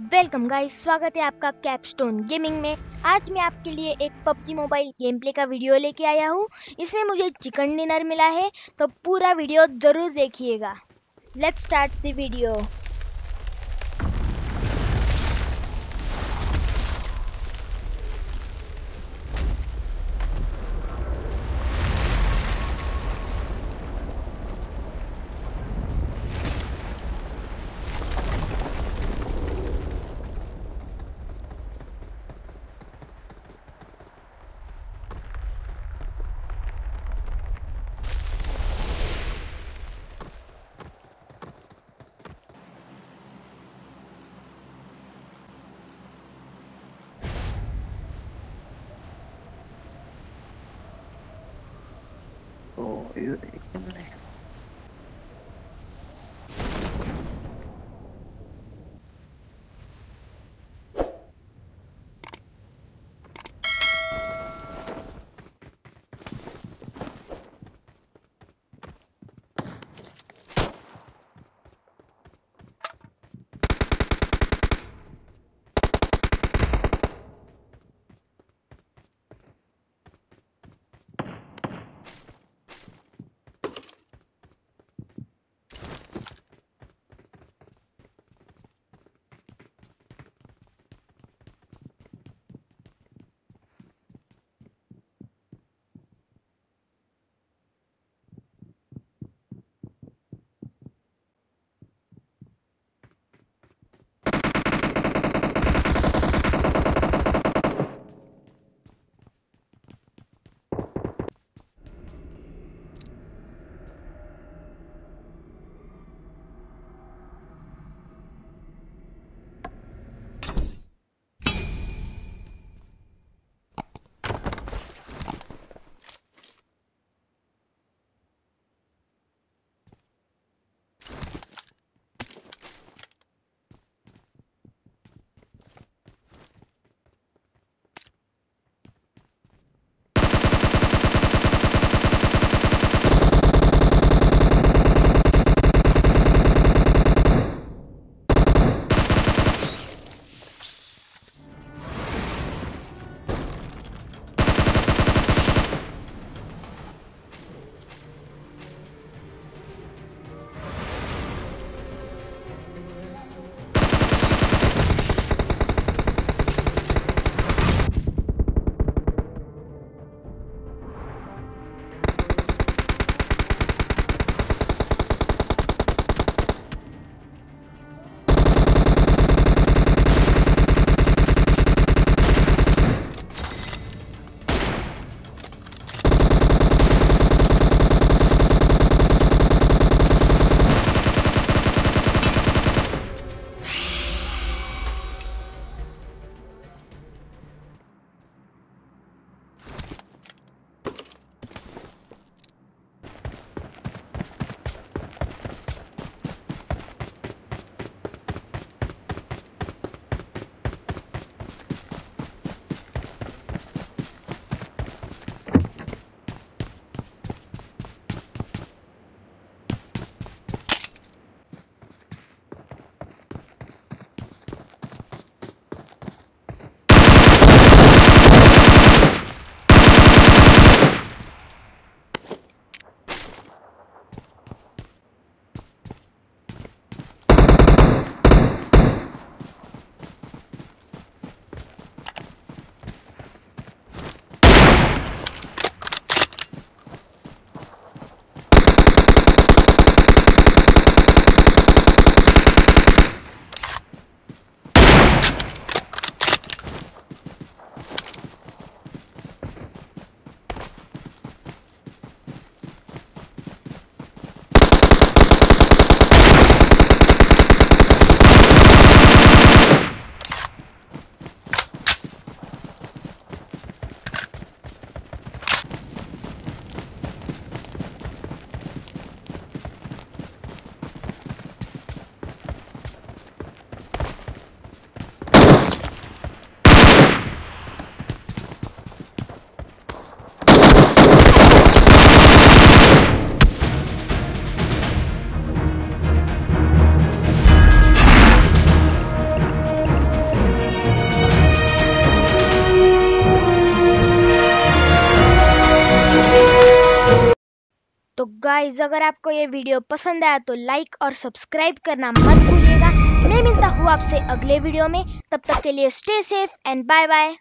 Welcome guys, स्वागत है आपका कैपस्टोन गेमिंग में। आज मैं आपके लिए एक PUBG मोबाइल गेम प्ले का वीडियो लेके आया हूँ। इसमें मुझे चिकन डिनर मिला है, तो पूरा वीडियो ज़रूर देखिएगा। Let's start the video. Oh, you can play. तो गाइज अगर आपको ये वीडियो पसंद आया तो लाइक और सब्सक्राइब करना मत भूलिएगा। मैं मिलता हूँ आपसे अगले वीडियो में, तब तक के लिए stay safe and bye bye.